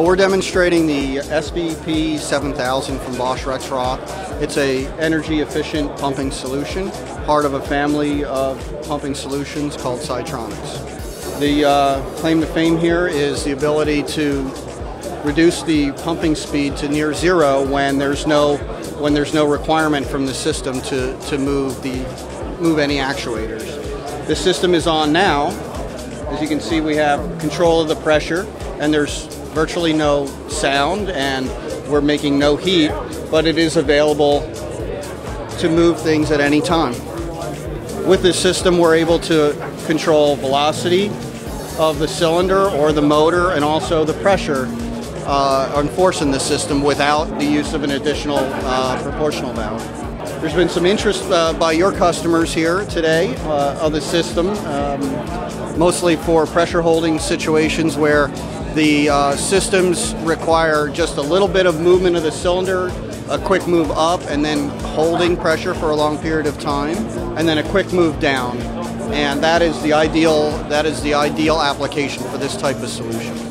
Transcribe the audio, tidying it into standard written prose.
Well, we're demonstrating the SVP 7000 from Bosch Rexroth. It's an energy-efficient pumping solution, part of a family of pumping solutions called Sytronix. The claim to fame here is the ability to reduce the pumping speed to near zero when there's no requirement from the system to move any actuators. The system is on now. As you can see, we have control of the pressure, and there's virtually no sound, and we're making no heat, but it is available to move things at any time. With this system, we're able to control velocity of the cylinder or the motor, and also the pressure on force in the system without the use of an additional proportional valve. There's been some interest by your customers here today of the system, mostly for pressure holding situations where the systems require just a little bit of movement of the cylinder, a quick move up, and then holding pressure for a long period of time, and then a quick move down. And that is the ideal application for this type of solution.